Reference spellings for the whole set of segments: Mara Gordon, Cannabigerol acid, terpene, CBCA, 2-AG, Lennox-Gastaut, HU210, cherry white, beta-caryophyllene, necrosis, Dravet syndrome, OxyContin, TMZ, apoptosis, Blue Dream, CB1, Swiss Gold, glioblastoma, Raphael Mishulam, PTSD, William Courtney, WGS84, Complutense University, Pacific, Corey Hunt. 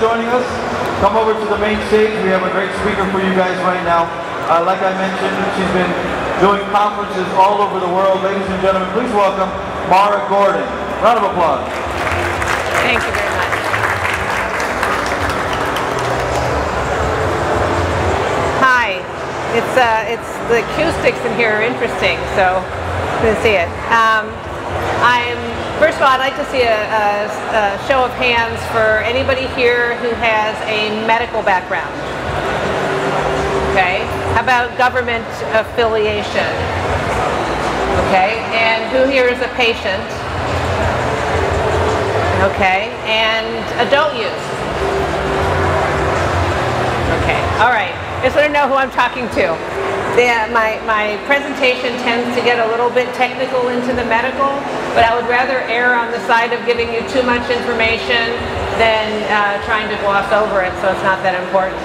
joining us, come over to the main stage. We have a great speaker for you guys right now. Like I mentioned, she's been doing conferences all over the world. Ladies and gentlemen, please welcome Mara Gordon. Round of applause. Thank you very much. Hi. It's the acoustics in here are interesting, so I'm going to see it. First of all, I'd like to see a show of hands for anybody here who has a medical background. Okay. How about government affiliation? Okay. And who here is a patient? Okay. And adult use? Okay. All right. I just want to know who I'm talking to. Yeah, my presentation tends to get a little bit technical into the medical, but I would rather err on the side of giving you too much information than trying to gloss over it, so it's not that important.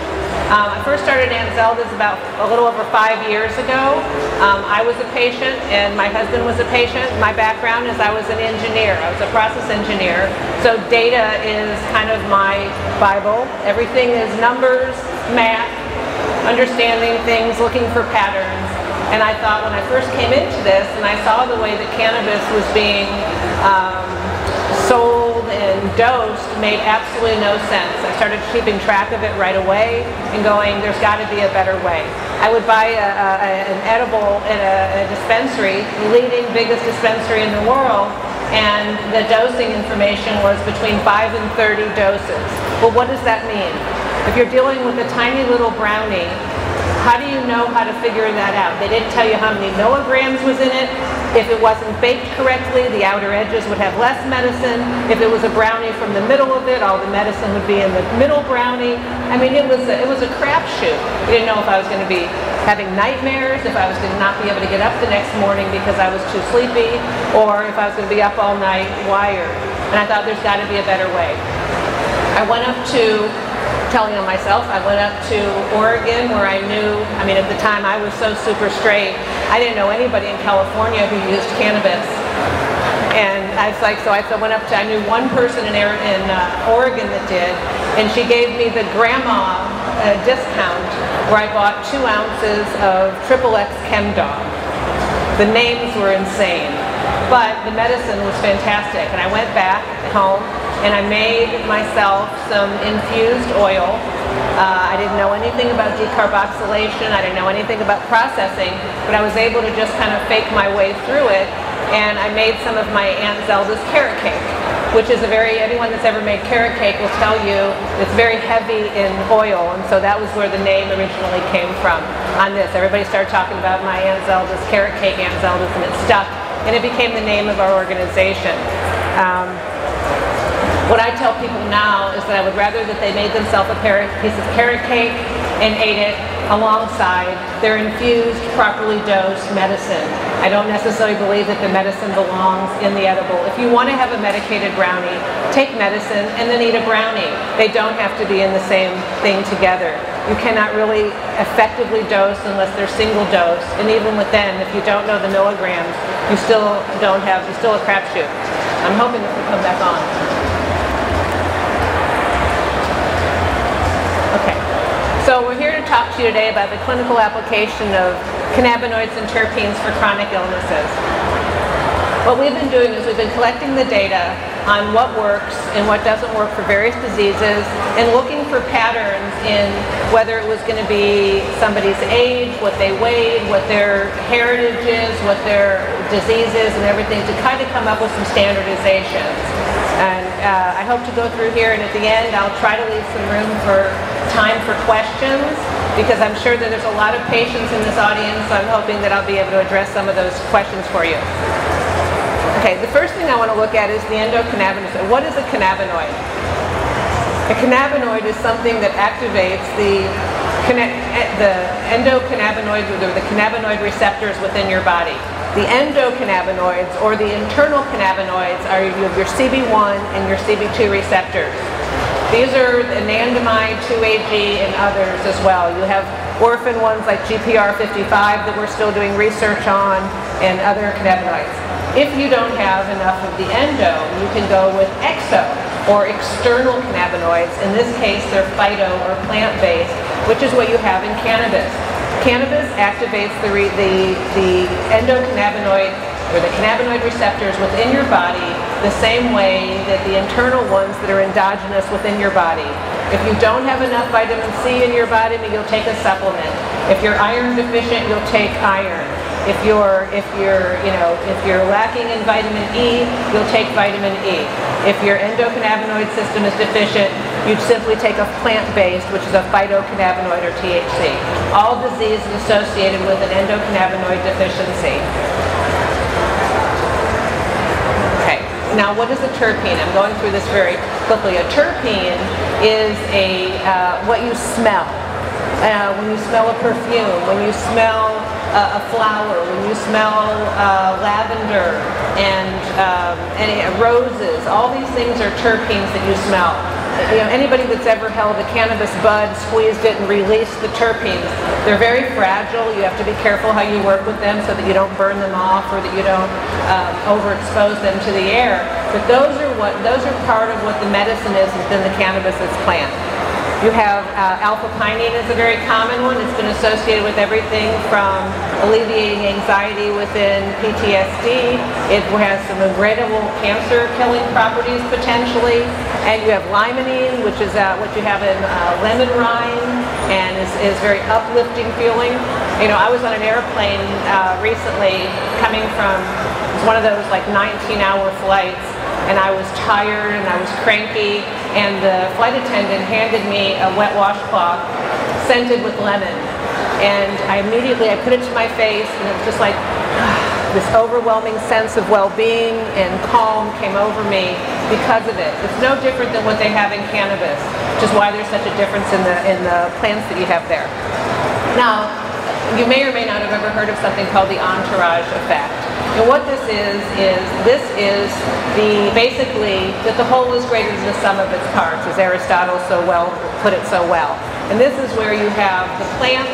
I first started Aunt Zelda's about a little over 5 years ago. I was a patient and my husband was a patient. My background is I was an engineer. I was a process engineer, so data is kind of my Bible. Everything is numbers, math, understanding things, looking for patterns. And I thought when I first came into this and I saw the way that cannabis was being sold and dosed made absolutely no sense. I started keeping track of it right away and going, there's got to be a better way. I would buy an edible at a dispensary, the leading biggest dispensary in the world, and the dosing information was between 5 and 30 doses. Well, what does that mean? If you're dealing with a tiny little brownie, how do you know how to figure that out? They didn't tell you how many milligrams was in it. If it wasn't baked correctly, the outer edges would have less medicine. If it was a brownie from the middle of it, all the medicine would be in the middle brownie. I mean, it was a crapshoot. We didn't know if I was going to be having nightmares, if I was going to not be able to get up the next morning because I was too sleepy, or if I was going to be up all night wired. And I thought there's got to be a better way. I went up to telling on myself. I went up to Oregon where I knew, I mean, at the time I was so super straight, I didn't know anybody in California who used cannabis. And I was like, so I went up to, I knew one person in Oregon that did, and she gave me the grandma discount where I bought 2 ounces of XXX Chem Dog. The names were insane, but the medicine was fantastic. And I went back home and I made myself some infused oil. I didn't know anything about decarboxylation, I didn't know anything about processing, but I was able to just kind of fake my way through it, and I made some of my Aunt Zelda's carrot cake, which is a anyone that's ever made carrot cake will tell you it's very heavy in oil, and so that was where the name originally came from on this. Everybody started talking about my Aunt Zelda's carrot cake, Aunt Zelda's, and it stuck, and it became the name of our organization. What I tell people now is that I would rather that they made themselves a piece of carrot cake and ate it alongside their infused, properly dosed medicine. I don't necessarily believe that the medicine belongs in the edible. If you want to have a medicated brownie, take medicine and then eat a brownie. They don't have to be in the same thing together. You cannot really effectively dose unless they're single dose, and even with them, if you don't know the milligrams, you still don't have, you're still a crapshoot. I'm hoping this will come back on. So we're here to talk to you today about the clinical application of cannabinoids and terpenes for chronic illnesses. What we've been doing is we've been collecting the data on what works and what doesn't work for various diseases, and looking for patterns in whether it was going to be somebody's age, what they weighed, what their heritage is, what their disease is, and everything, to kind of come up with some standardizations. And I hope to go through here, and at the end I'll try to leave some room for time for questions, because I'm sure that there's a lot of patients in this audience, so I'm hoping that I'll be able to address some of those questions for you. Okay, the first thing I want to look at is the endocannabinoid. What is a cannabinoid? A cannabinoid is something that activates the endocannabinoids, or the cannabinoid receptors within your body. The endocannabinoids, or the internal cannabinoids, are your CB1 and your CB2 receptors. These are anandamide, 2-AG, and others as well. You have orphan ones like GPR55 that we're still doing research on, and other cannabinoids. If you don't have enough of the endo, you can go with exo. or external cannabinoids. In this case, they're phyto or plant-based, which is what you have in cannabis. Cannabis activates the endocannabinoid or the cannabinoid receptors within your body the same way that the internal ones that are endogenous within your body. If you don't have enough vitamin C in your body, you'll take a supplement. If you're iron deficient, you'll take iron. If you're lacking in vitamin E, you'll take vitamin E. If your endocannabinoid system is deficient, you'd simply take a plant-based, which is a phytocannabinoid or THC. All disease is associated with an endocannabinoid deficiency. Now, what is a terpene? I'm going through this very quickly. A terpene is what you smell. When you smell a perfume, when you smell a flower, when you smell lavender and roses, all these things are terpenes that you smell. You know, anybody that's ever held a cannabis bud, squeezed it, and released the terpenes, they're very fragile. You have to be careful how you work with them so that you don't burn them off or that you don't overexpose them to the air. But those are part of what the medicine is within the cannabis that's planted. You have alpha-pinene is a very common one. It's been associated with everything from alleviating anxiety within PTSD. It has some incredible cancer-killing properties potentially. And you have limonene, which is what you have in lemon rind, and is very uplifting feeling. You know, I was on an airplane recently coming from one of those like 19-hour flights, and I was tired and I was cranky, and the flight attendant handed me a wet washcloth scented with lemon, and I immediately put it to my face, and it was just like this overwhelming sense of well-being and calm came over me because of it. It's no different than what they have in cannabis, which is why there's such a difference in the plants that you have there. Now, you may or may not have ever heard of something called the entourage effect. And what this is basically that the whole is greater than the sum of its parts, as Aristotle so well put it so well. And this is where you have the plants,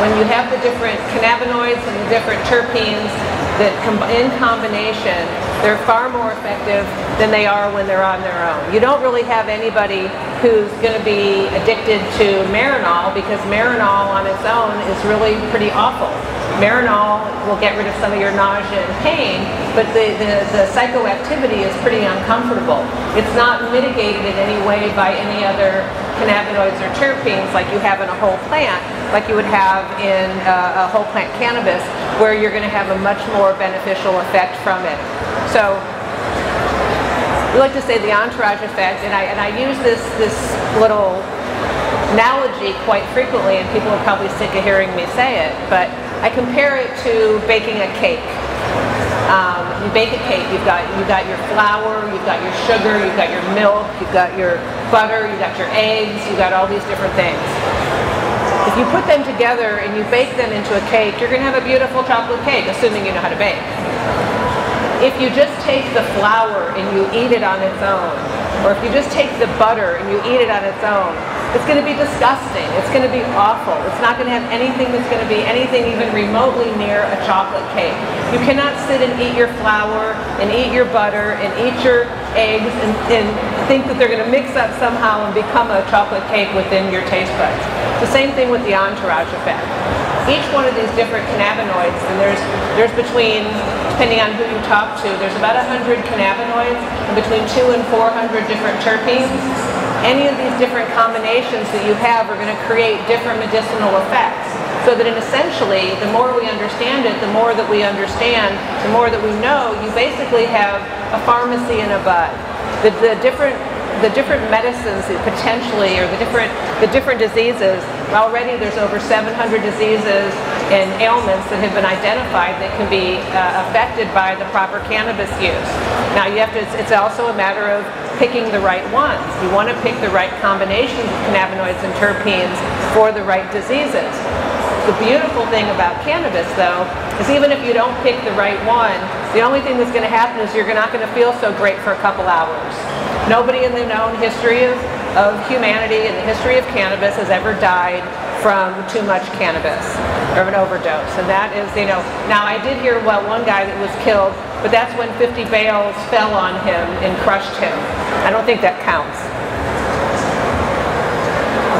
when you have the different cannabinoids and the different terpenes that in combination, they're far more effective than they are when they're on their own. You don't really have anybody who's going to be addicted to Marinol, because Marinol on its own is really pretty awful. Marinol will get rid of some of your nausea and pain, but the psychoactivity is pretty uncomfortable. It's not mitigated in any way by any other cannabinoids or terpenes like you have in a whole plant, like you would have in a whole plant cannabis, where you're going to have a much more beneficial effect from it. So we like to say the entourage effect, and I use this little analogy quite frequently, and people are probably sick of hearing me say it, but I compare it to baking a cake. You bake a cake, you've got your flour, you've got your sugar, you've got your milk, you've got your butter, you've got your eggs, you've got all these different things. If you put them together and you bake them into a cake, you're going to have a beautiful chocolate cake, assuming you know how to bake. If you just take the flour and you eat it on its own, or if you just take the butter and you eat it on its own, it's going to be disgusting. It's going to be awful. It's not going to have anything that's going to be anything even remotely near a chocolate cake. You cannot sit and eat your flour and eat your butter and eat your eggs and think that they're going to mix up somehow and become a chocolate cake within your taste buds. It's the same thing with the entourage effect. Each one of these different cannabinoids, and there's between, depending on who you talk to, there's about 100 cannabinoids and between 200 and 400 different terpenes. Any of these different combinations that you have are going to create different medicinal effects. So that essentially, the more we understand it, the more that we understand, the more that we know, you basically have a pharmacy in a bud. The different medicines that potentially, or the different diseases, already there's over 700 diseases and ailments that have been identified that can be affected by the proper cannabis use. Now you have to, it's also a matter of picking the right ones. You want to pick the right combinations of cannabinoids and terpenes for the right diseases. The beautiful thing about cannabis, though, is even if you don't pick the right one, the only thing that's going to happen is you're not going to feel so great for a couple hours. Nobody in the known history of humanity and the history of cannabis has ever died from too much cannabis or an overdose. And that is, you know, now I did hear, well, one guy that was killed But that's when 50 bales fell on him and crushed him. I don't think that counts.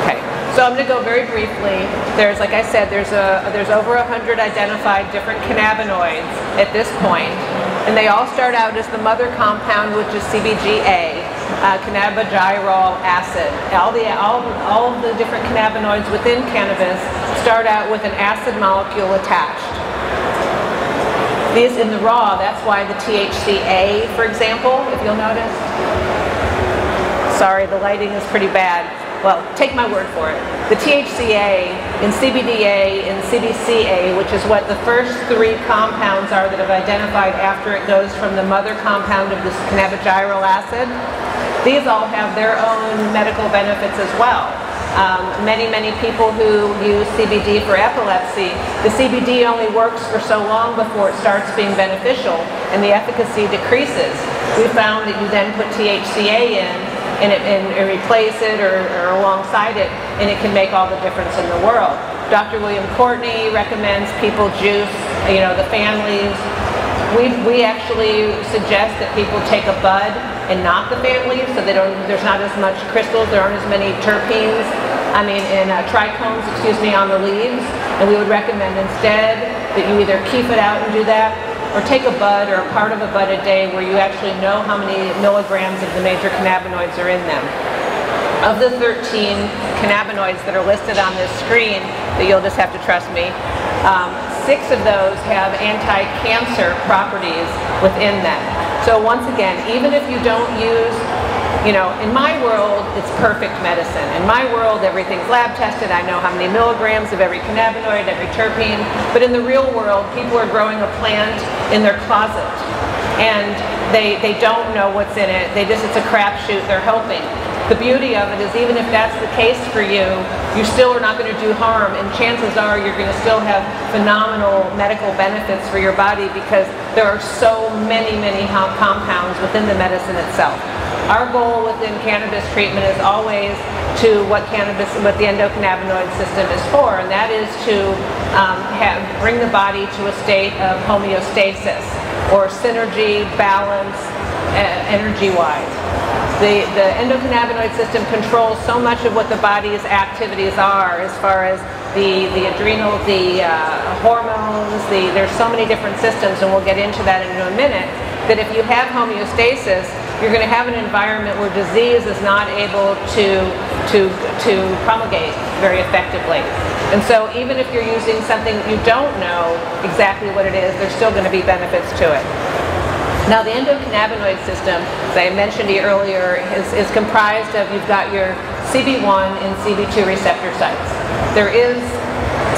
Okay, so I'm going to go very briefly. There's, like I said, there's over 100 identified different cannabinoids at this point, and they all start out as the mother compound, which is CBGA, cannabigerol acid. All of the different cannabinoids within cannabis start out with an acid molecule attached. These in the raw, that's why the THCA, for example, if you'll notice. Sorry, the lighting is pretty bad. Well, take my word for it. The THCA in CBDA and CBCA, which is what the first three compounds are that have identified after it goes from the mother compound of this cannabigerol acid, these all have their own medical benefits as well. Many people who use CBD for epilepsy, the CBD only works for so long before it starts being beneficial and the efficacy decreases. We found that you then put THCA in and replace it or alongside it, and it can make all the difference in the world. Dr. William Courtney recommends people juice, you know, the families. We actually suggest that people take a bud and not the fan leaf, so they don't, there's not as much crystals, there aren't as many terpenes, trichomes, excuse me, on the leaves. And we would recommend instead that you either keep it out and do that, or take a bud or a part of a bud a day where you actually know how many milligrams of the major cannabinoids are in them. Of the 13 cannabinoids that are listed on this screen, that you'll just have to trust me, 6 of those have anti-cancer properties within them. So once again, even if you don't use, you know, in my world, it's perfect medicine. In my world, everything's lab tested. I know how many milligrams of every cannabinoid, every terpene. But in the real world, people are growing a plant in their closet. And they don't know what's in it. It's a crapshoot. They're hoping. The beauty of it is, even if that's the case for you, you still are not going to do harm, and chances are you're going to still have phenomenal medical benefits for your body, because there are so many compounds within the medicine itself. Our goal within cannabis treatment is always to what the endocannabinoid system is for, and that is to bring the body to a state of homeostasis, or synergy, balance, energy-wise. The endocannabinoid system controls so much of what the body's activities are, as far as the adrenal, the hormones, there's so many different systems, and we'll get into that in a minute, that if you have homeostasis, you're going to have an environment where disease is not able to promulgate very effectively. And so even if you're using something you don't know exactly what it is, there's still going to be benefits to it. Now, the endocannabinoid system, as I mentioned earlier, is comprised of, you've got your CB1 and CB2 receptor sites. There is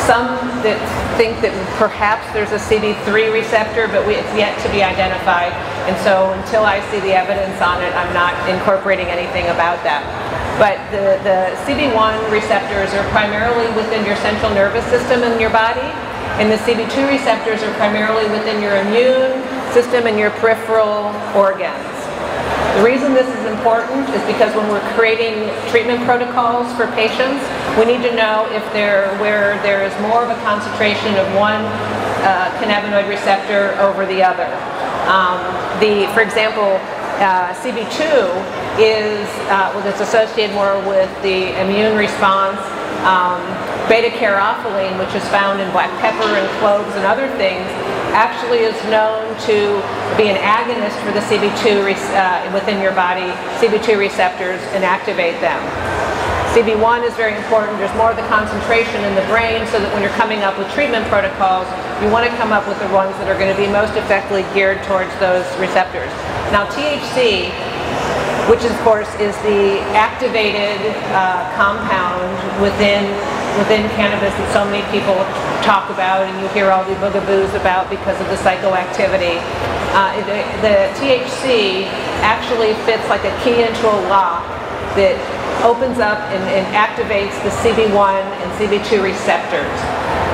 some that think that perhaps there's a CB3 receptor, but it's yet to be identified. And so until I see the evidence on it, I'm not incorporating anything about that. But the CB1 receptors are primarily within your central nervous system in your body, and the CB2 receptors are primarily within your immune system and your peripheral organs. The reason this is important is because when we're creating treatment protocols for patients, we need to know if where there is more of a concentration of one cannabinoid receptor over the other. For example, CB2 is it's associated more with the immune response. Beta-caryophyllene, which is found in black pepper and cloves and other things, actually is known to be an agonist for the CB2 within your body, CB2 receptors, and activate them. CB1 is very important. There's more of the concentration in the brain, so that when you're coming up with treatment protocols, you want to come up with the ones that are going to be most effectively geared towards those receptors. Now, THC, which of course is the activated compound within cannabis that so many people talk about, and you hear all the boogaboos about because of the psychoactivity. The THC actually fits like a key into a lock that opens up and activates the CB1 and CB2 receptors.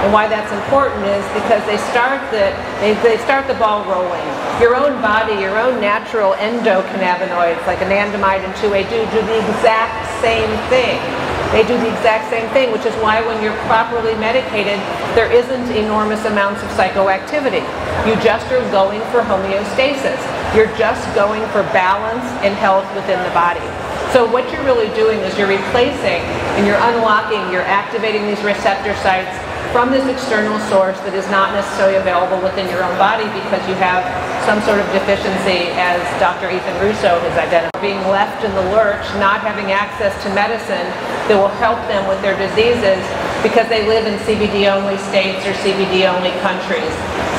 And why that's important is because they start the ball rolling. Your own body, your own natural endocannabinoids like anandamide and 2-AG do the exact same thing. They do the exact same thing, which is why when you're properly medicated, there isn't enormous amounts of psychoactivity. You just are going for homeostasis. You're just going for balance and health within the body. So what you're really doing is you're replacing and you're unlocking, you're activating these receptor sites from this external source that is not necessarily available within your own body because you have some sort of deficiency, as Dr. Ethan Russo has identified. Being left in the lurch, not having access to medicine that will help them with their diseases because they live in CBD-only states or CBD-only countries.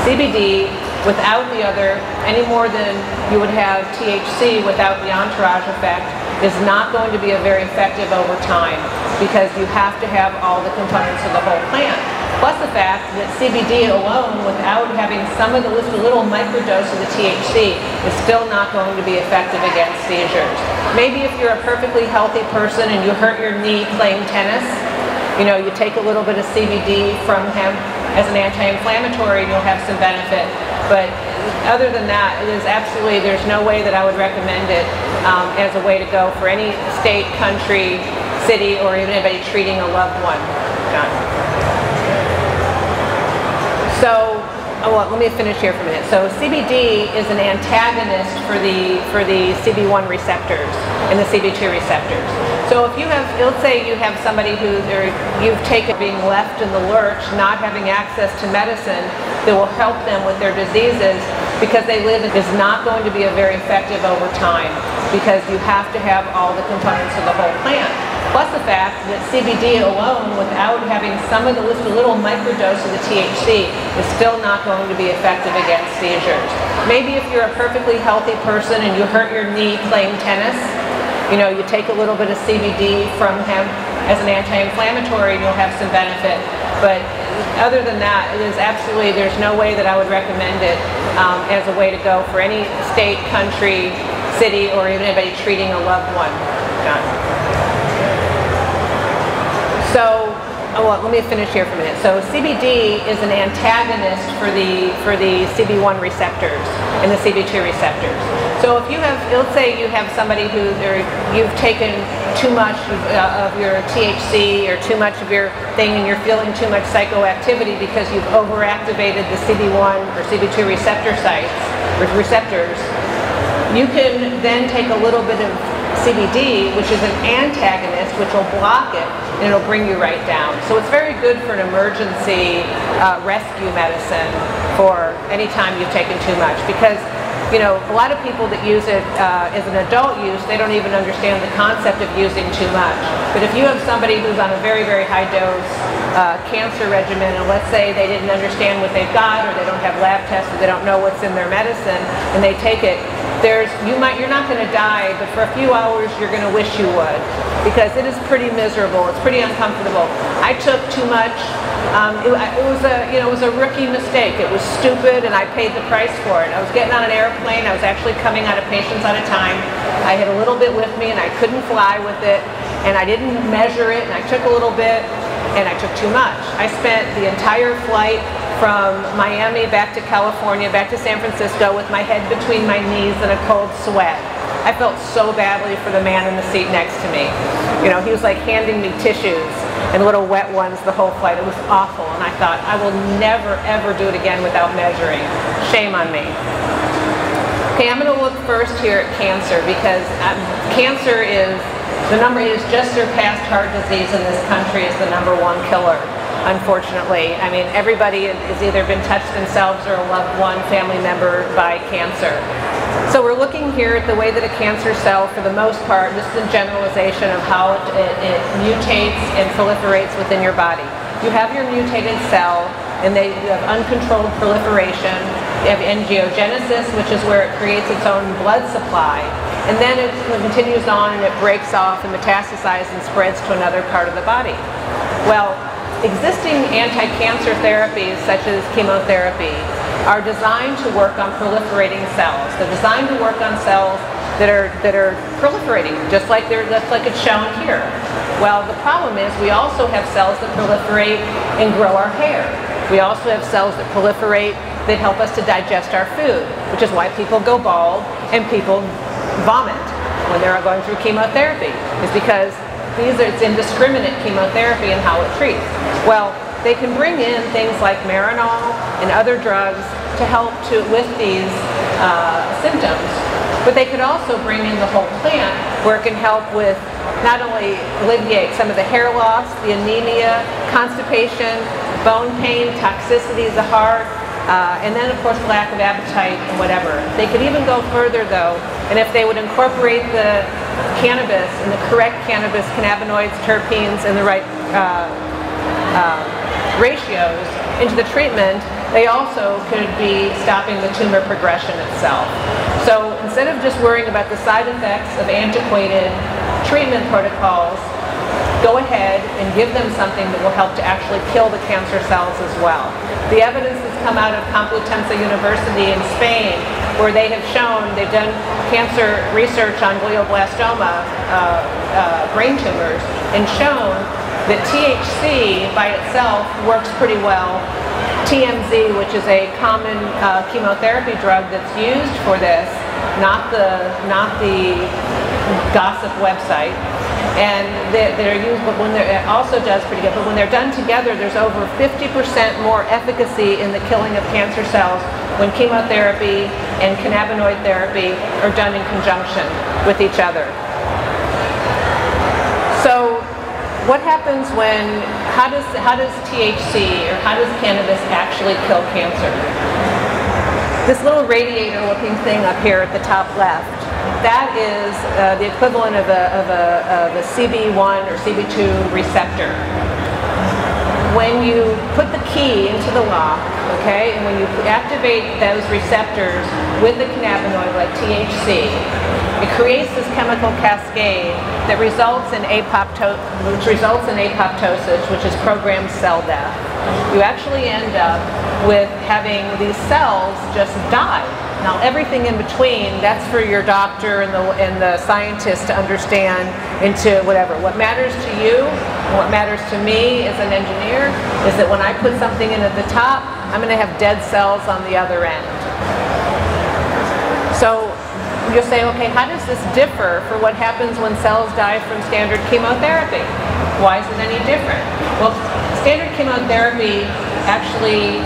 CBD without the other, any more than you would have THC without the entourage effect, is not going to be a very effective over time because you have to have all the components of the whole plant. Plus the fact that CBD alone, without having some of the little microdose of the THC, is still not going to be effective against seizures. Maybe if you're a perfectly healthy person and you hurt your knee playing tennis, you know, you take a little bit of CBD from hemp as an anti-inflammatory and you'll have some benefit. But other than that, it is absolutely, there's no way that I would recommend it as a way to go for any state, country, city, or even anybody treating a loved one. So, well, let me finish here for a minute. So CBD is an antagonist for the CB1 receptors and the CB2 receptors. So if you have, let's say you have somebody who you've taken being left in the lurch, not having access to medicine that will help them with their diseases because they live, is not going to be a very effective over time because you have to have all the components of the whole plant. Plus the fact that CBD alone, without having some of the little microdose of the THC, is still not going to be effective against seizures. Maybe if you're a perfectly healthy person and you hurt your knee playing tennis, you know, you take a little bit of CBD from hemp as an anti-inflammatory and you'll have some benefit. But other than that, it is absolutely, there's no way that I would recommend it as a way to go for any state, country, city, or even anybody treating a loved one. So, well, let me finish here for a minute. So CBD is an antagonist for the CB1 receptors and the CB2 receptors. So if you have, let's say you have somebody who, you've taken too much of your THC or too much of your thing and you're feeling too much psychoactivity because you've overactivated the CB1 or CB2 receptor sites, or receptors, you can then take a little bit of CBD, which is an antagonist, which will block it and it'll bring you right down. So it's very good for an emergency rescue medicine for any time you've taken too much, because, you know, a lot of people that use it as an adult use, they don't even understand the concept of using too much. But if you have somebody who's on a very, very high dose cancer regimen, and let's say they didn't understand what they've got, or they don't have lab tests, or they don't know what's in their medicine, and they take it, you're not going to die, but for a few hours you're going to wish you would, because it is pretty miserable. It's pretty uncomfortable. I took too much. It was a rookie mistake. It was stupid, and I paid the price for it. I was getting on an airplane. I was actually coming out of patients at a time. I had a little bit with me, and I couldn't fly with it, and I didn't measure it, and I took a little bit, and I took too much. I spent the entire flight from Miami back to California, back to San Francisco, with my head between my knees and a cold sweat. I felt so badly for the man in the seat next to me. You know, he was like handing me tissues and little wet ones the whole flight. It was awful, and I thought, I will never, ever do it again without measuring. Shame on me. Okay, I'm gonna look first here at cancer, because cancer is, the number is just surpassed heart disease in this country as the #1 killer. Unfortunately, I mean, everybody has either been touched themselves or a loved one, family member, by cancer. So we're looking here at the way that a cancer cell, for the most part, this is a generalization of how it mutates and proliferates within your body. You have your mutated cell, and they have uncontrolled proliferation. They have angiogenesis, which is where it creates its own blood supply. And then it continues on, and it breaks off and metastasizes and spreads to another part of the body. Well, existing anti-cancer therapies, such as chemotherapy, are designed to work on proliferating cells. They're designed to work on cells that are proliferating, just like it's shown here. Well, the problem is we also have cells that proliferate and grow our hair. We also have cells that proliferate that help us to digest our food, which is why people go bald and people vomit when they're going through chemotherapy. It's because it's indiscriminate chemotherapy and how it treats. Well, they can bring in things like Marinol and other drugs to help with these symptoms. But they could also bring in the whole plant, where it can help with not only alleviate some of the hair loss, the anemia, constipation, bone pain, toxicity of the heart, and then of course lack of appetite and whatever. They could even go further though, and if they would incorporate the cannabis and the correct cannabis cannabinoids, terpenes, and the right ratios into the treatment, they also could be stopping the tumor progression itself. So instead of just worrying about the side effects of antiquated treatment protocols, go ahead and give them something that will help to actually kill the cancer cells as well. The evidence that's come out of Complutense University in Spain, where they have shown, they've done cancer research on glioblastoma brain tumors, and shown that THC by itself works pretty well. TMZ, which is a common chemotherapy drug that's used for this, not the gossip website, and they're used, but when they're, it also does pretty good, but when they're done together, there's over 50% more efficacy in the killing of cancer cells when chemotherapy and cannabinoid therapy are done in conjunction with each other. So what happens when, how does THC or how does cannabis actually kill cancer? This little radiator looking thing up here at the top left, that is the equivalent of a CB1 or CB2 receptor. When you put the key into the lock, okay, and when you activate those receptors with the cannabinoid like THC, it creates this chemical cascade that results in apoptosis, which is programmed cell death. You actually end up with having these cells just die. Now everything in between, that's for your doctor and the scientist to understand into whatever. What matters to you and what matters to me as an engineer is that when I put something in at the top, I'm going to have dead cells on the other end. So you'll say, okay, how does this differ for what happens when cells die from standard chemotherapy? Why is it any different? Well, standard chemotherapy actually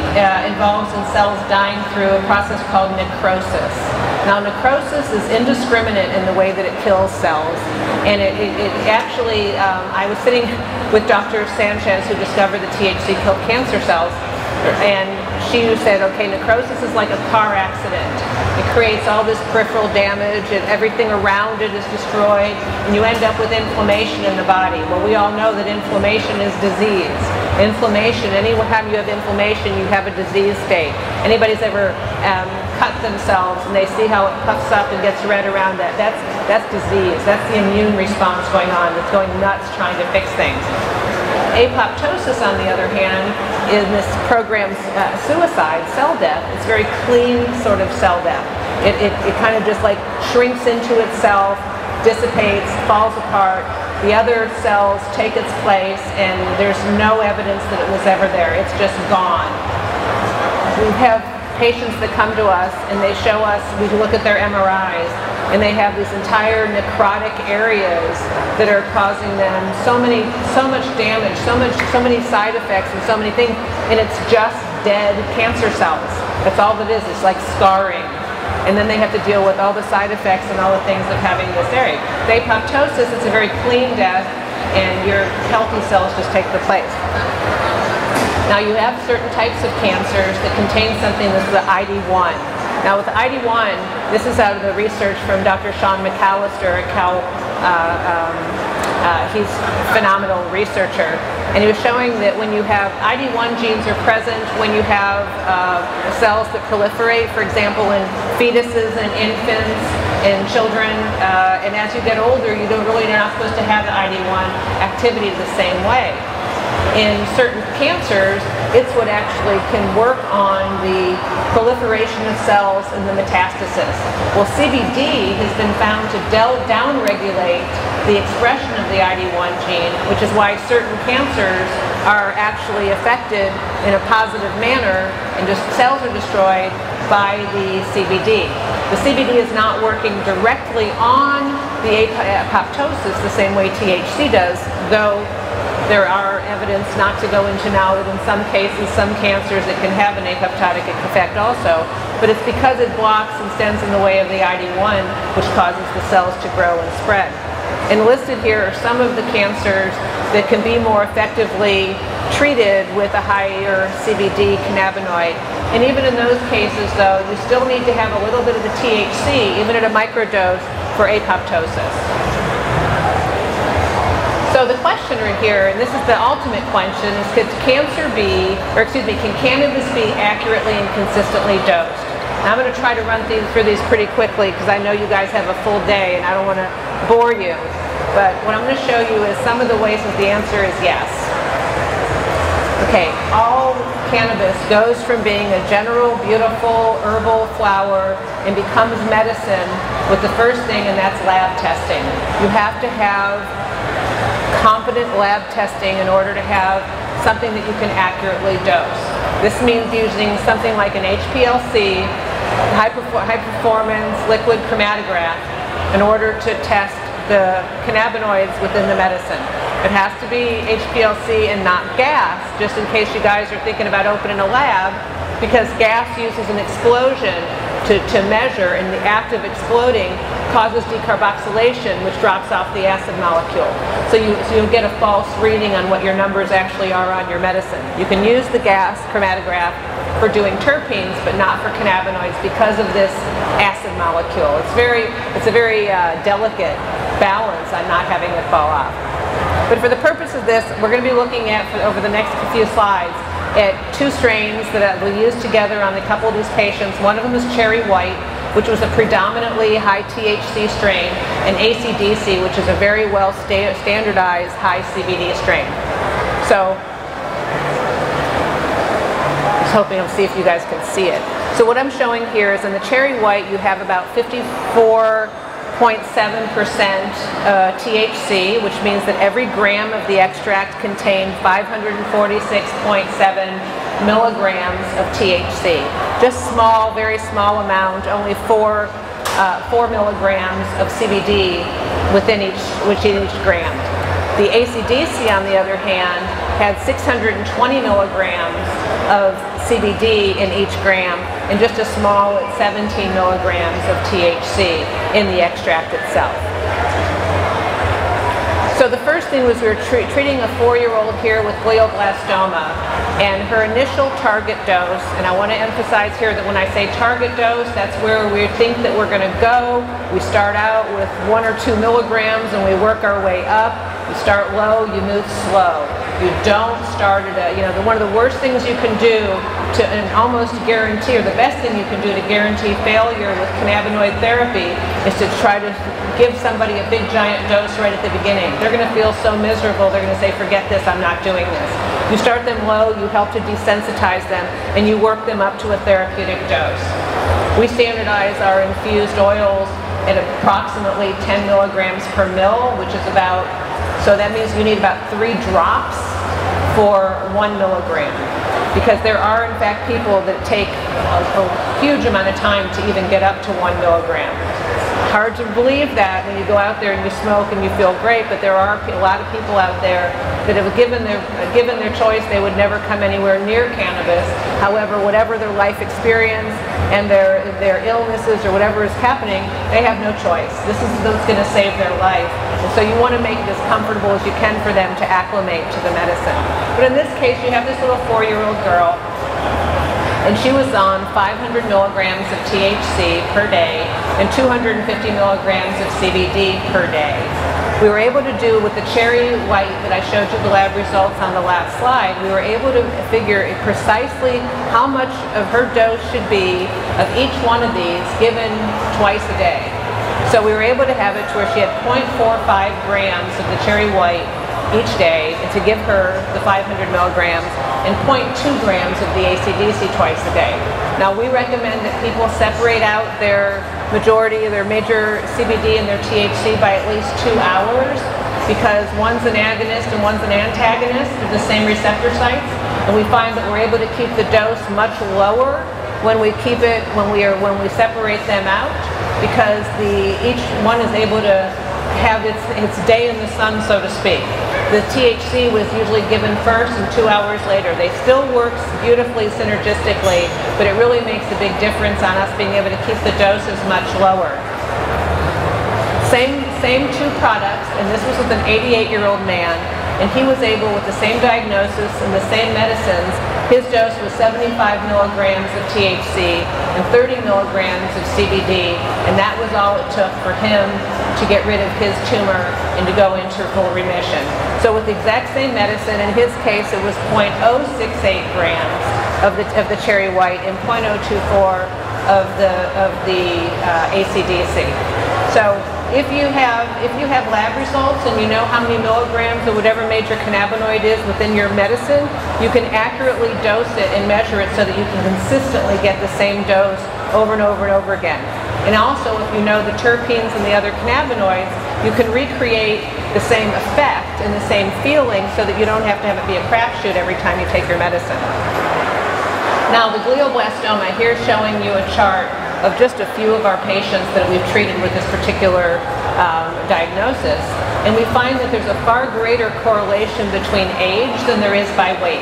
involves in cells dying through a process called necrosis. Now necrosis is indiscriminate in the way that it kills cells, and it actually, I was sitting with Dr. Sanchez, who discovered the THC killed cancer cells, and she said, okay, necrosis is like a car accident. It creates all this peripheral damage and everything around it is destroyed, and you end up with inflammation in the body. Well, we all know that inflammation is disease. Inflammation, anytime you have inflammation, you have a disease state. Anybody's ever cut themselves and they see how it puffs up and gets red around that, that's disease. That's the immune response going on, that's going nuts trying to fix things. Apoptosis, on the other hand, in this program's suicide, cell death, it's very clean sort of cell death. It kind of just like shrinks into itself, dissipates, falls apart. The other cells take its place, and there's no evidence that it was ever there. It's just gone. We have patients that come to us and they show us, we look at their MRIs, and they have these entire necrotic areas that are causing them so much damage, so many side effects and so many things, and it's just dead cancer cells. That's all it is, it's like scarring. And then they have to deal with all the side effects and all the things of having this area. With apoptosis, it's a very clean death, and your healthy cells just take the place. Now you have certain types of cancers that contain something that's the ID1. Now with ID1, this is out of the research from Dr. Sean McAllister at Cal. He's a phenomenal researcher, and he was showing that when you have ID1 genes are present when you have cells that proliferate, for example, in fetuses and infants and children, and as you get older, you don't really, you're not supposed to have the ID1 activity the same way. In certain cancers, it's what actually can work on the proliferation of cells and the metastasis. Well, CBD has been found to downregulate the expression of the ID1 gene, which is why certain cancers are actually affected in a positive manner, and just cells are destroyed by the CBD. The CBD is not working directly on the apoptosis the same way THC does, though there are evidence, not to go into now, that in some cases, some cancers, it can have an apoptotic effect also, but it's because it blocks and stands in the way of the ID1, which causes the cells to grow and spread. Enlisted here are some of the cancers that can be more effectively treated with a higher CBD cannabinoid. And even in those cases, though, you still need to have a little bit of the THC, even at a microdose, for apoptosis. So the question here, and this is the ultimate question, is can cannabis be accurately and consistently dosed? And I'm going to try to run through these pretty quickly because I know you guys have a full day and I don't want to bore you. But what I'm going to show you is some of the ways that the answer is yes. Okay, all cannabis goes from being a general, beautiful, herbal flower and becomes medicine with the first thing, and that's lab testing. You have to have competent lab testing in order to have something that you can accurately dose. This means using something like an HPLC, high performance liquid chromatograph, in order to test the cannabinoids within the medicine. It has to be HPLC and not gas, just in case you guys are thinking about opening a lab, because gas uses an explosion to measure, and the act of exploding causes decarboxylation, which drops off the acid molecule. So you'll get a false reading on what your numbers actually are on your medicine. You can use the gas chromatograph for doing terpenes, but not for cannabinoids because of this acid molecule. It's a very delicate balance on not having it fall off. But for the purpose of this, we're going to be looking at, over the next few slides, at two strains that we used together on a couple of these patients. One of them is cherry white, which was a predominantly high THC strain, and ACDC, which is a very well standardized high CBD strain. So, just hoping I'll see if you guys can see it. So what I'm showing here is in the cherry white, you have about 54.7% THC, which means that every gram of the extract contained 546.7 milligrams of THC. Just small, very small amount, only four milligrams of CBD within each gram. The ACDC, on the other hand, had 620 milligrams of CBD in each gram, and just a small 17 milligrams of THC in the extract itself. So the first thing was we were treating a 4-year-old here with glioblastoma, and her initial target dose, and I want to emphasize here that when I say target dose, that's where we think that we're going to go. We start out with 1 or 2 milligrams and we work our way up. You start low, you move slow. You don't start at a, you know, one of the worst things you can do to and almost guarantee, or the best thing you can do to guarantee failure with cannabinoid therapy, is to try to give somebody a big giant dose right at the beginning. They're going to feel so miserable, they're going to say, forget this, I'm not doing this. You start them low, you help to desensitize them, and you work them up to a therapeutic dose. We standardize our infused oils at approximately 10 milligrams per mil, which is about, so that means you need about 3 drops for 1 milligram. Because there are, in fact, people that take a huge amount of time to even get up to 1 milligram. Hard to believe that when you go out there and you smoke and you feel great, but there are a lot of people out there that have given their choice, they would never come anywhere near cannabis. However, whatever their life experience and their illnesses or whatever is happening, they have no choice. This is what's going to save their life. And so you want to make it as comfortable as you can for them to acclimate to the medicine. But in this case, you have this little 4-year-old girl, and she was on 500 milligrams of THC per day and 250 milligrams of CBD per day. We were able to do, with the cherry white that I showed you the lab results on the last slide, we were able to figure precisely how much of her dose should be of each one of these given twice a day. So we were able to have it to where she had 0.45 grams of the cherry white each day, and to give her the 500 milligrams and 0.2 grams of the ACDC twice a day. Now we recommend that people separate out their majority of their major CBD and their THC by at least 2 hours, because one's an agonist and one's an antagonist of the same receptor sites, and we find that we're able to keep the dose much lower when we separate them out, because each one is able to have its day in the sun, so to speak. The THC was usually given first and 2 hours later. They still work beautifully synergistically, but it really makes a big difference on us being able to keep the doses much lower. Same two products, and this was with an 88-year-old man, and he was able, with the same diagnosis and the same medicines, his dose was 75 milligrams of THC and 30 milligrams of CBD, and that was all it took for him to get rid of his tumor and to go into full remission. So with the exact same medicine, in his case it was 0.068 grams of the cherry white and 0.024 of the ACDC. So if you have lab results and you know how many milligrams of whatever major cannabinoid is within your medicine, you can accurately dose it and measure it so that you can consistently get the same dose over and over and over again. And also, if you know the terpenes and the other cannabinoids, you can recreate the same effect and the same feeling so that you don't have to have it be a crapshoot every time you take your medicine. Now the glioblastoma, here's showing you a chart of just a few of our patients that we've treated with this particular diagnosis. And we find that there's a far greater correlation between age than there is by weight.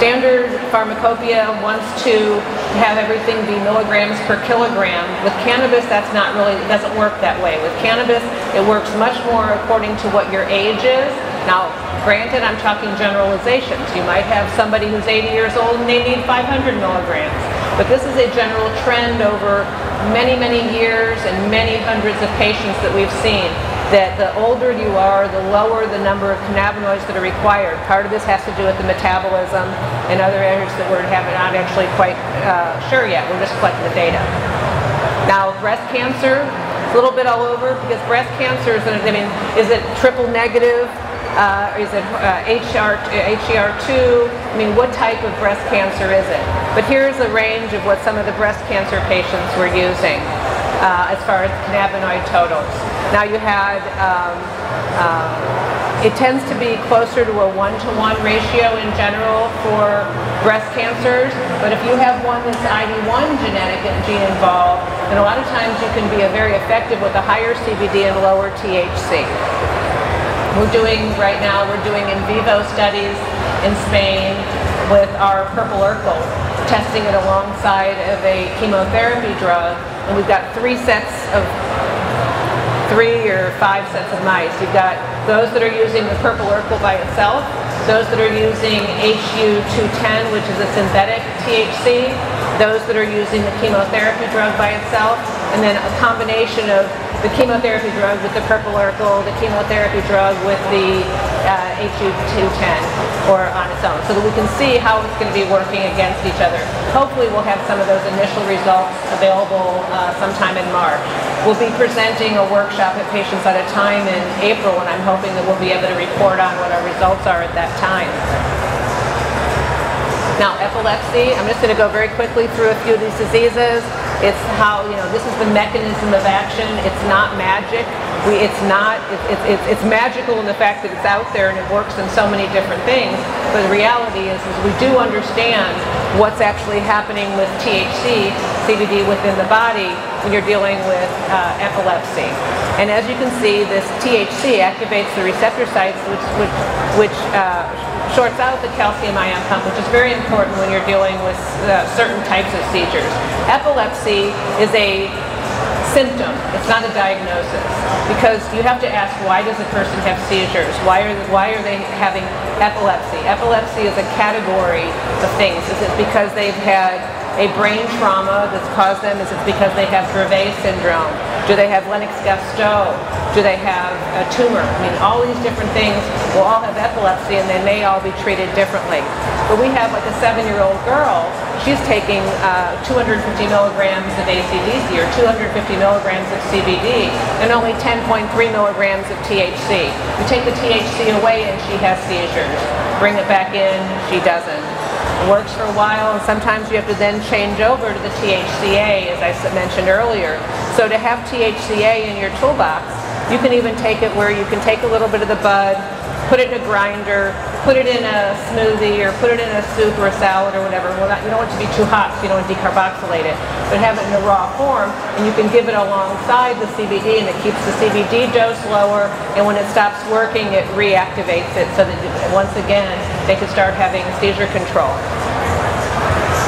Standard pharmacopoeia wants to have everything be milligrams per kilogram. With cannabis, that's not really, it doesn't work that way. With cannabis, it works much more according to what your age is. Now, granted, I'm talking generalizations. You might have somebody who's 80 years old and they need 500 milligrams. But this is a general trend over many, many years and many hundreds of patients that we've seen, that the older you are, the lower the number of cannabinoids that are required. Part of this has to do with the metabolism and other areas that we're not actually quite sure yet. We're just collecting the data. Now, breast cancer, a little bit all over, because breast cancer is, I mean, is it triple negative? Is it HER2? I mean, what type of breast cancer is it? But here's a range of what some of the breast cancer patients were using as far as cannabinoid totals. Now you had, it tends to be closer to a 1-to-1 ratio in general for breast cancers, but if you have one that's ID1 genetic gene involved, then a lot of times you can be very effective with a higher CBD and lower THC. Right now we're doing in vivo studies in Spain with our purple Urkel, testing it alongside of a chemotherapy drug, and we've got three or five sets of mice. You've got those that are using the purple Urkel by itself, those that are using HU210, which is a synthetic THC, those that are using the chemotherapy drug by itself, and then a combination of the chemotherapy drug with the purple Urkel, the chemotherapy drug with the HU210 or on its own, so that we can see how it's going to be working against each other. Hopefully we'll have some of those initial results available sometime in March. We'll be presenting a workshop at Patients at a Time in April, and I'm hoping that we'll be able to report on what our results are at that time. Now, epilepsy, I'm just going to go very quickly through a few of these diseases. It's how, you know, this is the mechanism of action. It's not magic. It's magical in the fact that it's out there and it works in so many different things. But the reality is we do understand what's actually happening with THC, CBD within the body when you're dealing with epilepsy. And as you can see, this THC activates the receptor sites, which shorts out the calcium ion pump, which is very important when you're dealing with certain types of seizures. Epilepsy is a symptom, it's not a diagnosis, because you have to ask, why does a person have seizures? Why are they having epilepsy? Epilepsy is a category of things. Is it because they've had a brain trauma that's caused them? Is it because they have Dravet syndrome? Do they have Lennox-Gastaut? Do they have a tumor? I mean, all these different things will all have epilepsy, and they may all be treated differently. But we have like a 7-year-old girl, she's taking 250 milligrams of ACDC or 250 milligrams of CBD and only 10.3 milligrams of THC. You take the THC away and she has seizures. Bring it back in, she doesn't. Works for a while, and sometimes you have to then change over to the THCA, as I mentioned earlier. So to have THCA in your toolbox, you can even take it where you can take a little bit of the bud, put it in a grinder, put it in a smoothie or put it in a soup or a salad or whatever. Well, you don't want it to be too hot, so you don't want to decarboxylate it. But have it in a raw form, and you can give it alongside the CBD, and it keeps the CBD dose lower, and when it stops working, it reactivates it so that, once again, they can start having seizure control.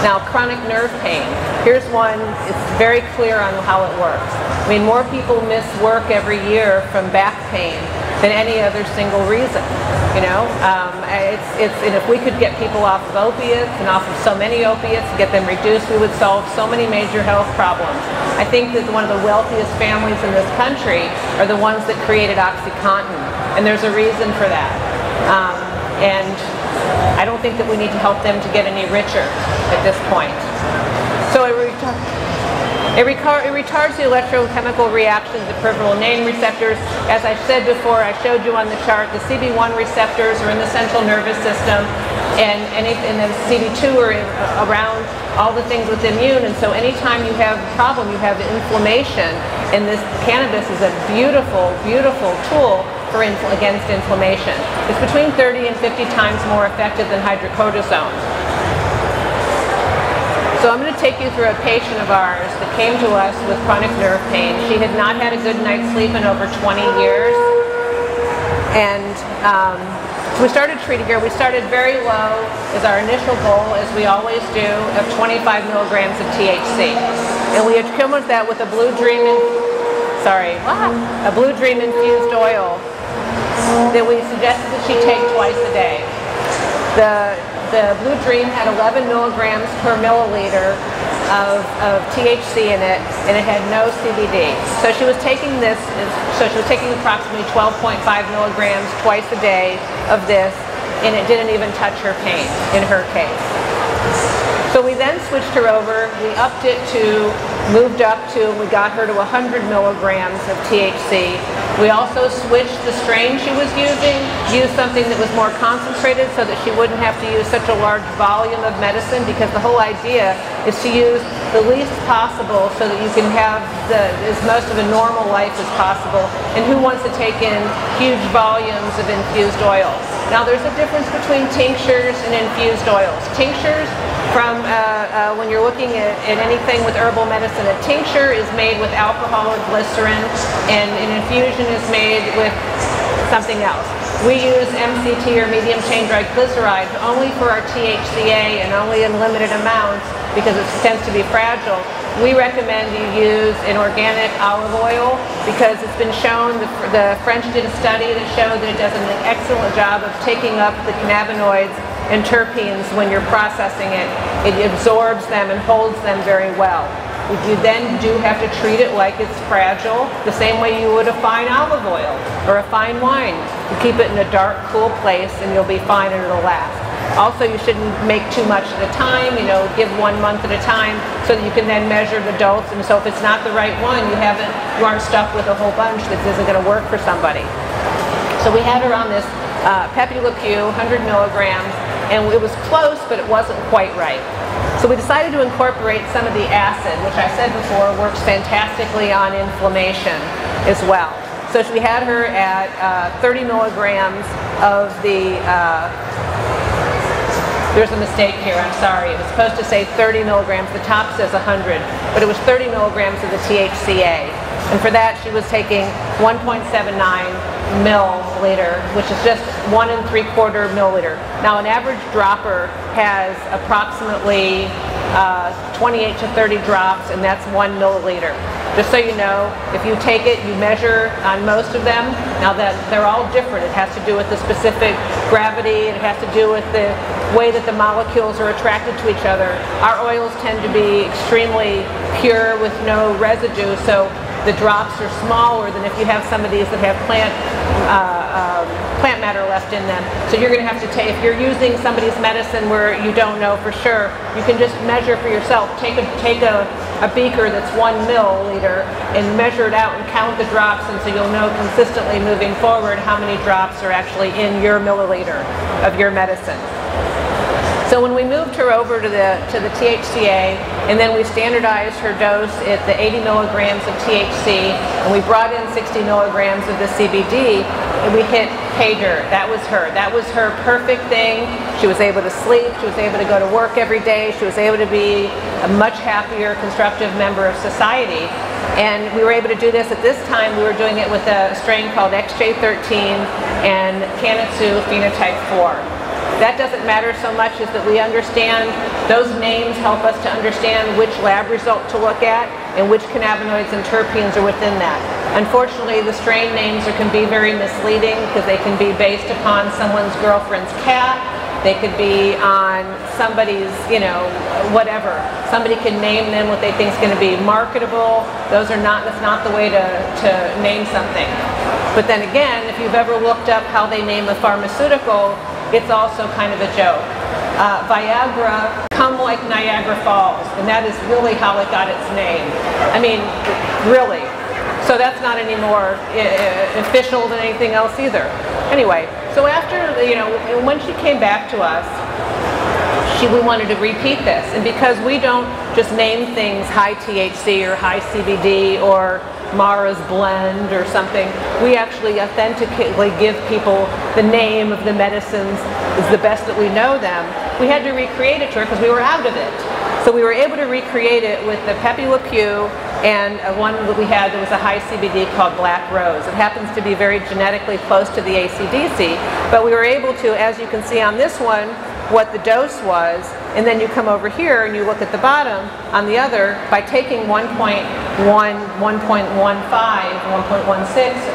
Now, chronic nerve pain. Here's one, it's very clear on how it works. I mean, more people miss work every year from back pain than any other single reason, you know? And if we could get people off of opiates and off of so many opiates, get them reduced, we would solve so many major health problems. I think that one of the wealthiest families in this country are the ones that created OxyContin, and there's a reason for that. And I don't think that we need to help them to get any richer at this point. So it retards the electrochemical reactions of peripheral nerve receptors. As I said before, I showed you on the chart, the CB1 receptors are in the central nervous system, and then CB2 are around all the things with immune, and so anytime you have a problem, you have inflammation, and this cannabis is a beautiful, beautiful tool for against inflammation. It's between 30 and 50 times more effective than hydrocodone. So I'm going to take you through a patient of ours that came to us with chronic nerve pain. She had not had a good night's sleep in over 20 years, and we started treating her. We started very low as our initial goal, as we always do, of 25 milligrams of THC. And we had come with that with a Blue Dream, infused oil that we suggested that she take twice a day. The Blue Dream had 11 milligrams per milliliter of THC in it, and it had no CBD. So she was taking this. So she was taking approximately 12.5 milligrams twice a day of this, and it didn't even touch her pain in her case. So we then switched her over, we got her to 100 milligrams of THC. We also switched the strain she was using, used something that was more concentrated so that she wouldn't have to use such a large volume of medicine, because the whole idea is to use the least possible so that you can have as most of a normal life as possible. And who wants to take in huge volumes of infused oils? Now, there's a difference between tinctures and infused oils. Tinctures, when you're looking at anything with herbal medicine, a tincture is made with alcohol or glycerin, and an infusion is made with something else. We use MCT or medium chain triglyceride only for our THCA and only in limited amounts, because it tends to be fragile. We recommend you use an organic olive oil, because it's been shown, the French did a study that showed that it does an excellent job of taking up the cannabinoids and terpenes when you're processing it. It absorbs them and holds them very well. You then do have to treat it like it's fragile, the same way you would a fine olive oil or a fine wine. You keep it in a dark, cool place, and you'll be fine, and it'll last. Also, you shouldn't make too much at a time, you know, give 1 month at a time so that you can then measure the dose. And so if it's not the right one, you aren't stuck with a whole bunch that isn't going to work for somebody. So we had her on this Pepe Le Pew, 100 milligrams, and it was close, but it wasn't quite right. So we decided to incorporate some of the acid, which I said before works fantastically on inflammation as well. So we had her at 30 milligrams of the there's a mistake here, I'm sorry. It was supposed to say 30 milligrams. The top says 100, but it was 30 milligrams of the THCA. And for that, she was taking 1.79 milliliter, which is just 1 3/4 milliliter. Now, an average dropper has approximately 28 to 30 drops, and that's 1 milliliter. Just so you know, if you take it, you measure on most of them. Now, that they're all different. It has to do with the specific gravity. It has to do with the way that the molecules are attracted to each other. Our oils tend to be extremely pure with no residue, so the drops are smaller than if you have some of these that have plant matter left in them. So you're going to have to take, if you're using somebody's medicine where you don't know for sure, you can just measure for yourself. Take a beaker that's 1 milliliter and measure it out and count the drops, and so you'll know consistently moving forward how many drops are actually in your milliliter of your medicine. So when we moved her over to the THCA, and then we standardized her dose at the 80 milligrams of THC, and we brought in 60 milligrams of the CBD, and we hit pager. That was her. That was her perfect thing. She was able to sleep. She was able to go to work every day. She was able to be a much happier, constructive member of society. And we were able to do this at this time. We were doing it with a strain called XJ13 and Canitsu phenotype 4. That doesn't matter so much as that we understand those names help us to understand which lab result to look at and which cannabinoids and terpenes are within that. Unfortunately, the strain names can be very misleading because they can be based upon someone's girlfriend's cat. They could be on somebody's, you know, whatever. Somebody can name them what they think is going to be marketable. Those are not, that's not the way to name something. But then again, if you've ever looked up how they name a pharmaceutical, it's also kind of a joke. Viagra, come like Niagara Falls, and that is really how it got its name. I mean, really. So that's not any more official than anything else either. Anyway, so after, you know, when she came back to us, we wanted to repeat this. And because we don't just name things high THC or high CBD or Mara's blend or something, we actually authentically give people the name of the medicines is the best that we know them. We had to recreate it because we were out of it. So we were able to recreate it with the Pepe Le Pew and one that we had that was a high CBD called Black Rose. It happens to be very genetically close to the ACDC, but we were able to, as you can see on this one, what the dose was, and then you come over here and you look at the bottom on the other by taking 1.1, 1.15, 1.16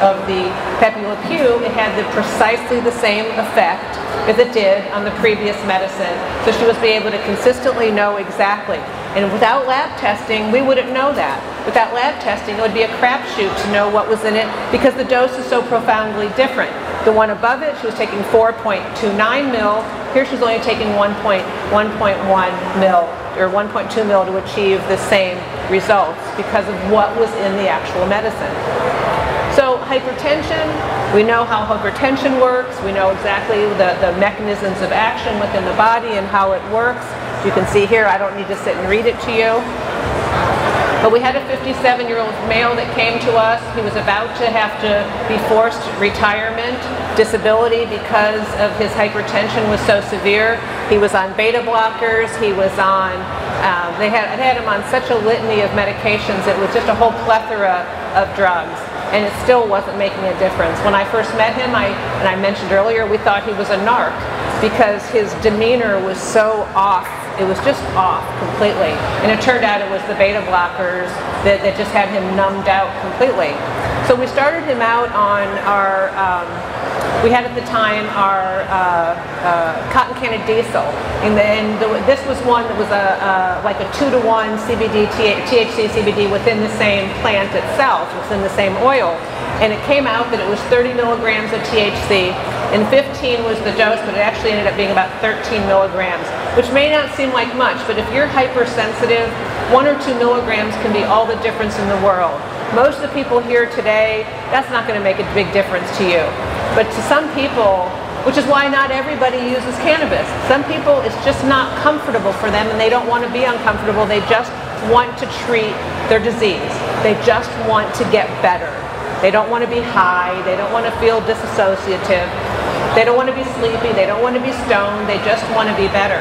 of the Pepe Le Pew, it had the precisely the same effect as it did on the previous medicine. So she was able to consistently know exactly. And without lab testing, we wouldn't know that. Without lab testing, it would be a crapshoot to know what was in it because the dose is so profoundly different. The one above it, she was taking 4.29 mil. Here she's only taking 1.1 mil or 1.2 mil to achieve the same results because of what was in the actual medicine. So hypertension, we know how hypertension works. We know exactly the mechanisms of action within the body and how it works. You can see here, I don't need to sit and read it to you. But we had a 57-year-old male that came to us. He was about to have to be forced retirement, disability because of his hypertension was so severe. He was on beta blockers. He was on, they had him on such a litany of medications. It was just a whole plethora of drugs. And it still wasn't making a difference. When I first met him, and I mentioned earlier, we thought he was a narc because his demeanor was so off. It was just off completely. And it turned out it was the beta blockers that just had him numbed out completely. So we started him out on our, we had at the time our cotton candy diesel. And then this was one that was like a 2-to-1 CBD, THC CBD within the same plant itself, within the same oil. And it came out that it was 30 milligrams of THC and 15 was the dose, but it actually ended up being about 13 milligrams, which may not seem like much, but if you're hypersensitive, 1 or 2 milligrams can be all the difference in the world. Most of the people here today, that's not going to make a big difference to you. But to some people, which is why not everybody uses cannabis. Some people, it's just not comfortable for them and they don't want to be uncomfortable. They just want to treat their disease. They just want to get better. They don't want to be high. They don't want to feel disassociative. They don't want to be sleepy. They don't want to be stoned. They just want to be better.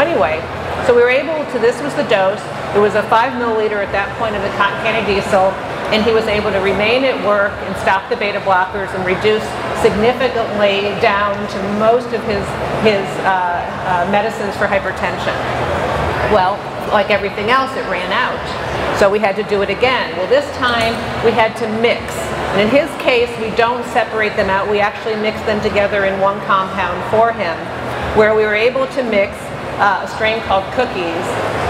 Anyway, so we were able to, this was the dose. It was a 5 milliliter at that point of the cotton candy diesel, and he was able to remain at work and stop the beta blockers and reduce significantly down to most of his medicines for hypertension. Well, like everything else, it ran out. So we had to do it again. Well, this time we had to mix. And in his case, we don't separate them out. We actually mix them together in one compound for him, where we were able to mix a strain called Cookies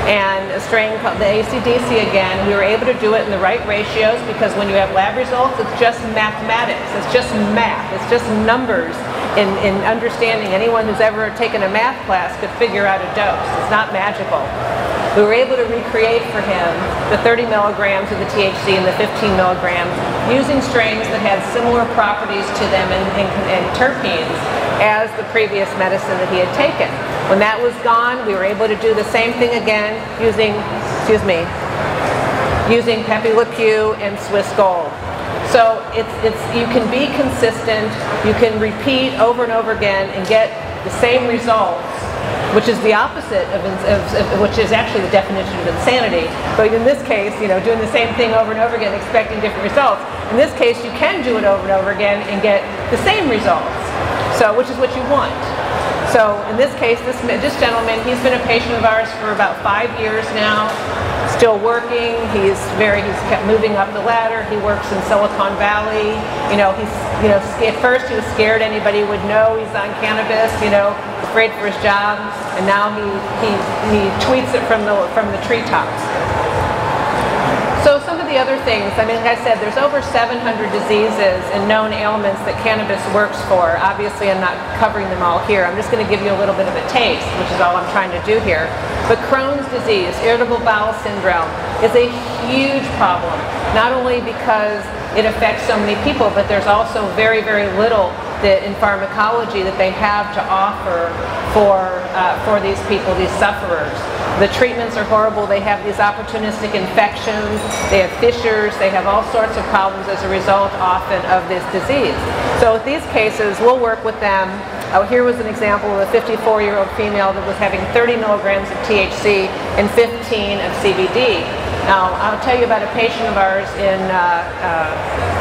and a strain called the ACDC again. We were able to do it in the right ratios because when you have lab results, it's just mathematics. It's just math. It's just numbers. In understanding, anyone who's ever taken a math class could figure out a dose. It's not magical. We were able to recreate for him the 30 milligrams of the THC and the 15 milligrams using strains that had similar properties to them and terpenes as the previous medicine that he had taken. When that was gone, we were able to do the same thing again using Pepe Le Pew and Swiss Gold. So you can be consistent, you can repeat over and over again and get the same results, which is the opposite of which is actually the definition of insanity. But in this case, you know, doing the same thing over and over again, expecting different results. In this case, you can do it over and over again and get the same results. So, which is what you want. So in this case, this gentleman, he's been a patient of ours for about 5 years now, still working. He's kept moving up the ladder. He works in Silicon Valley. You know, at first he was scared anybody would know he's on cannabis, you know, afraid for his job, and now he tweets it from the treetops. So some of the other things, I mean, like I said, there's over 700 diseases and known ailments that cannabis works for. Obviously, I'm not covering them all here. I'm just going to give you a little bit of a taste, which is all I'm trying to do here. But Crohn's disease, irritable bowel syndrome, is a huge problem. Not only because it affects so many people, but there's also very, very little that in pharmacology that they have to offer for these people, these sufferers. The treatments are horrible. They have these opportunistic infections, they have fissures, they have all sorts of problems as a result often of this disease. So with these cases, we'll work with them. Oh, here was an example of a 54-year-old female that was having 30 milligrams of THC and 15 of CBD. Now, I'll tell you about a patient of ours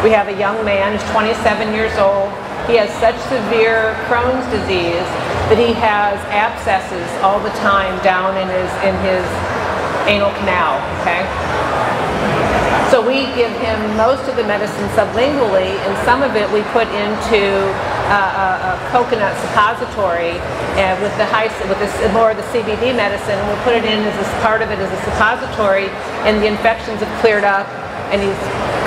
we have a young man who's 27 years old. He has such severe Crohn's disease that he has abscesses all the time down in his anal canal, okay? So we give him most of the medicine sublingually, and some of it we put into a coconut suppository with more of the CBD medicine. We'll put it in as part of it as a suppository, and the infections have cleared up, and he's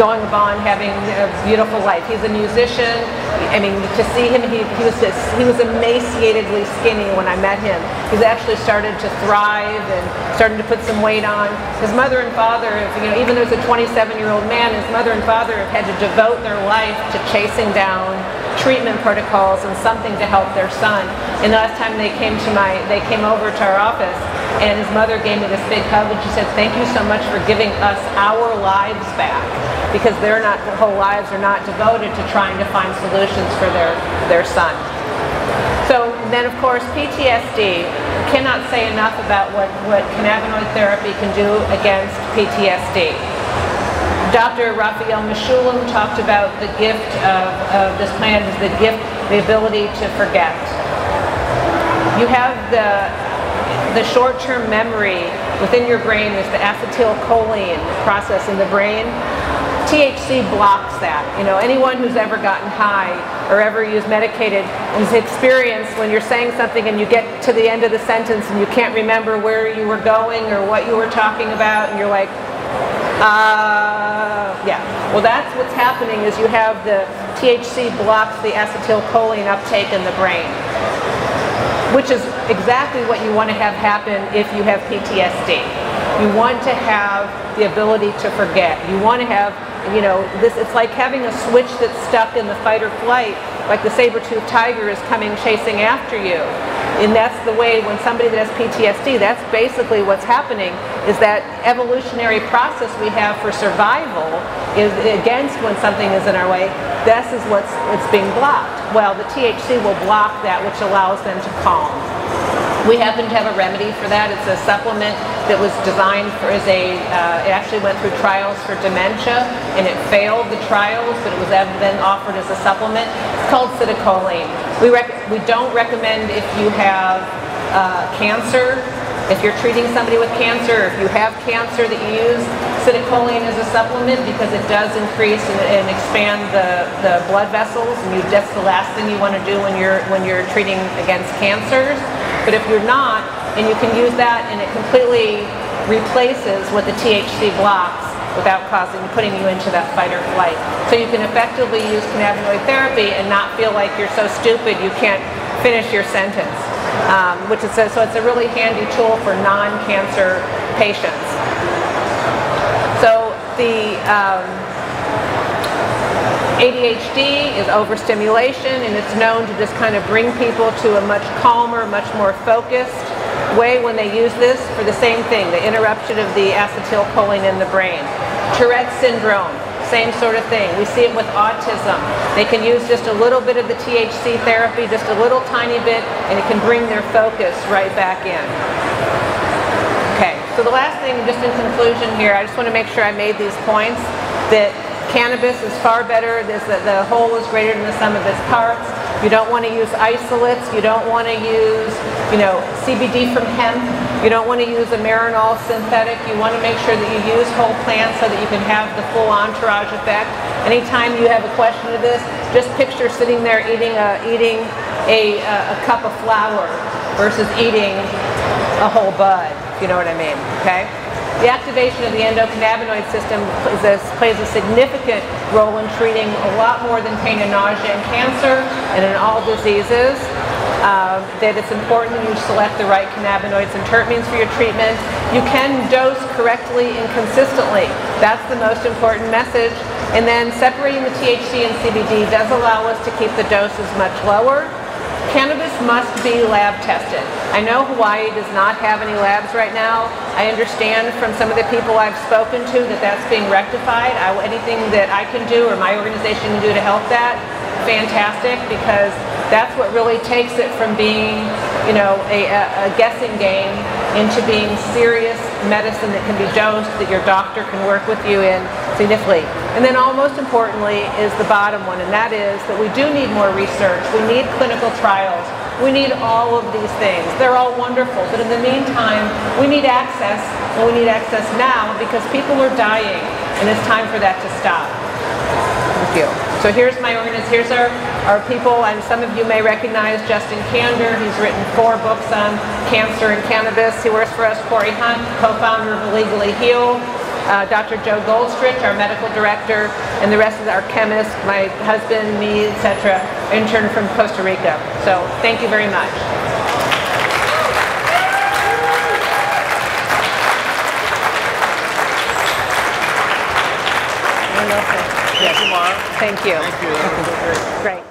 going on having a beautiful life. He's a musician. I mean, to see him, he was emaciatedly skinny when I met him. He's actually started to thrive and starting to put some weight on. His mother and father, even though he's a 27-year-old man, his mother and father have had to devote their life to chasing down treatment protocols and something to help their son. And the last time they came over to our office, and his mother gave me this big hug, and she said, "Thank you so much for giving us our lives back," because their whole lives are not devoted to trying to find solutions for their son. So then, of course, PTSD. Cannot say enough about what cannabinoid therapy can do against PTSD. Dr. Raphael Mishulam talked about the gift of this plant is the ability to forget. You have the short-term memory within your brain is the acetylcholine process in the brain. THC blocks that. You know, anyone who's ever gotten high or ever used medicated has experienced when you're saying something and you get to the end of the sentence and you can't remember where you were going or what you were talking about, and you're like, yeah. Well, that's what's happening is you have the THC blocks the acetylcholine uptake in the brain, which is exactly what you want to have happen if you have PTSD. You want to have the ability to forget. You want to have, it's like having a switch that's stuck in the fight or flight, like the saber-toothed tiger is coming chasing after you. And that's the way when somebody that has PTSD, that's basically what's happening, is that evolutionary process we have for survival is against when something is in our way. This is what's being blocked. Well, the THC will block that, which allows them to calm. We happen to have a remedy for that. It's a supplement that was designed it actually went through trials for dementia, and it failed the trials, but it was then offered as a supplement. It's called Citicoline. We don't recommend if you have cancer, if you're treating somebody with cancer, or if you have cancer that you use Citicoline as a supplement, because it does increase and expand the blood vessels, and that's the last thing you want to do when you're treating against cancers. But if you're not, and you can use that, and it completely replaces what the THC blocks without putting you into that fight or flight. So you can effectively use cannabinoid therapy and not feel like you're so stupid you can't finish your sentence. So it's a really handy tool for non-cancer patients. So the ADHD is overstimulation, and it's known to just kind of bring people to a much calmer, much more focused way when they use this for the same thing, the interruption of the acetylcholine in the brain. Tourette syndrome, same sort of thing. We see it with autism. They can use just a little bit of the THC therapy, just a little tiny bit, and it can bring their focus right back in. Okay, so the last thing, just in conclusion here, I just want to make sure I made these points, that cannabis is far better, the whole is greater than the sum of its parts. You don't want to use isolates, you don't want to use, CBD from hemp, you don't want to use a Marinol synthetic. You want to make sure that you use whole plants so that you can have the full entourage effect. Anytime you have a question of this, just picture sitting there eating a cup of flour versus eating a whole bud, if you know what I mean, okay? The activation of the endocannabinoid system plays a significant role in treating a lot more than pain and nausea and cancer, and in all diseases. That it's important you select the right cannabinoids and terpenes for your treatment. You can dose correctly and consistently. That's the most important message. And then separating the THC and CBD does allow us to keep the doses much lower. Cannabis must be lab tested. I know Hawaii does not have any labs right now. I understand from some of the people I've spoken to that that's being rectified. Anything that I can do or my organization can do to help that, fantastic, because that's what really takes it from being, a guessing game into being serious medicine that can be dosed, that your doctor can work with you in significantly. And then most importantly is the bottom one, and that is that we do need more research. We need clinical trials. We need all of these things. They're all wonderful, but in the meantime, we need access, and we need access now because people are dying, and it's time for that to stop. Thank you. So here's my organization. Here's our people, and some of you may recognize Justin Kander. He's written 4 books on cancer and cannabis. He works for us. Corey Hunt, co-founder of Legally Heal. Dr. Joe Goldstrich, our medical director, and the rest of our chemists, my husband, me, etc., intern from Costa Rica. So thank you very much. Thank you. Thank you. Great.